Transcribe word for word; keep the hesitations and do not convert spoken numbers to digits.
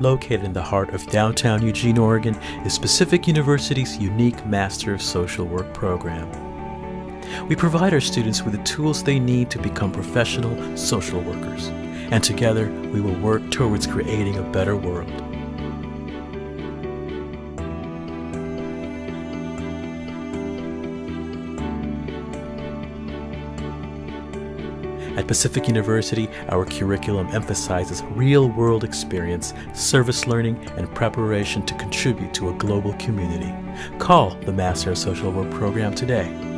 Located in the heart of downtown Eugene, Oregon, is Pacific University's unique Master of Social Work program. We provide our students with the tools they need to become professional social workers, and together we will work towards creating a better world. At Pacific University, our curriculum emphasizes real-world experience, service learning, and preparation to contribute to a global community. Call the Master of Social Work program today.